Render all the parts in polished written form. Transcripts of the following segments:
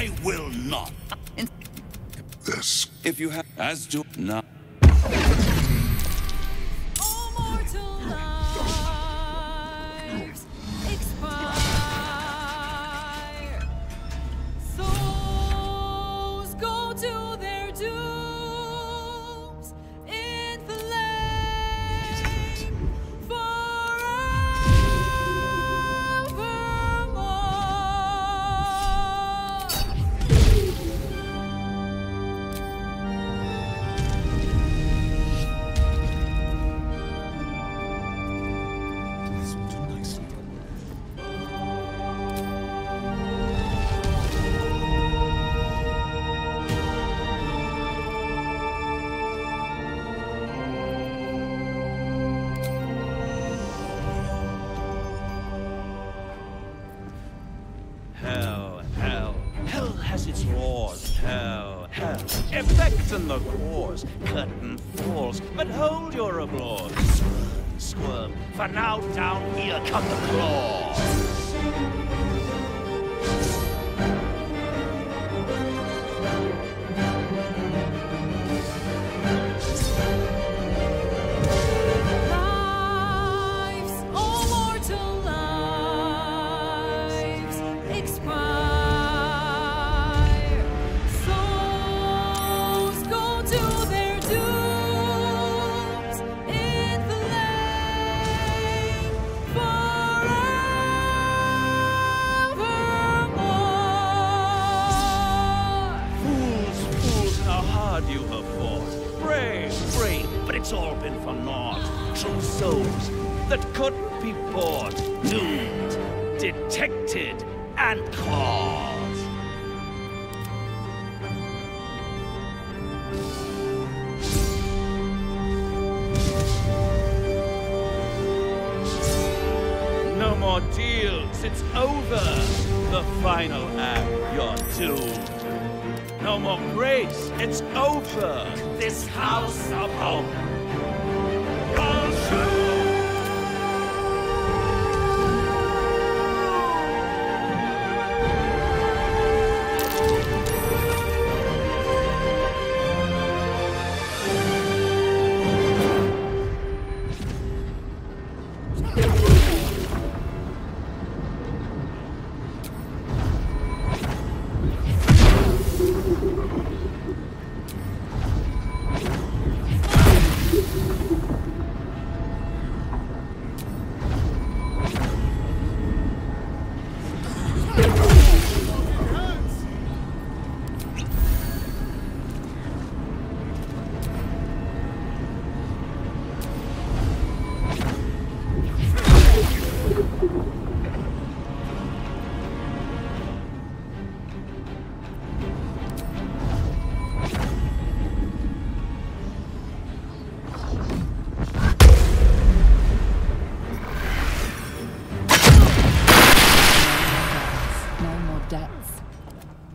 I will not. This. If you have, as do not. Oh, mortal lives expire. Souls go to their dooms in flame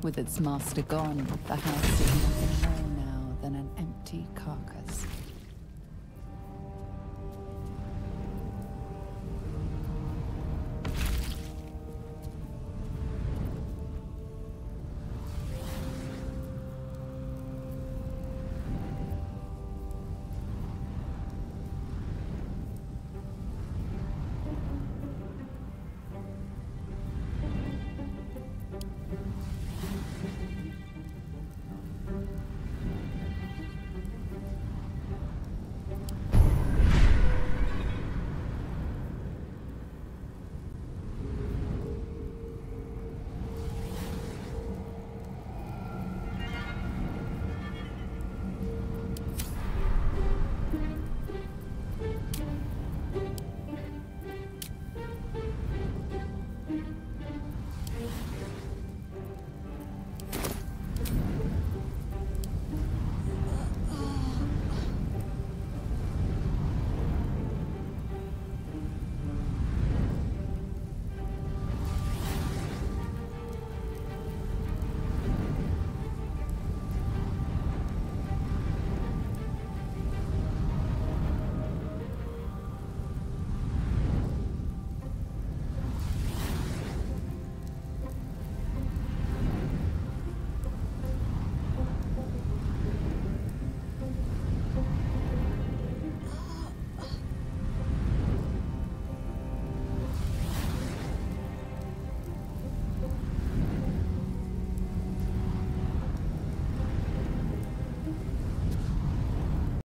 with its master gone. The house is nothing more now than an empty carcass.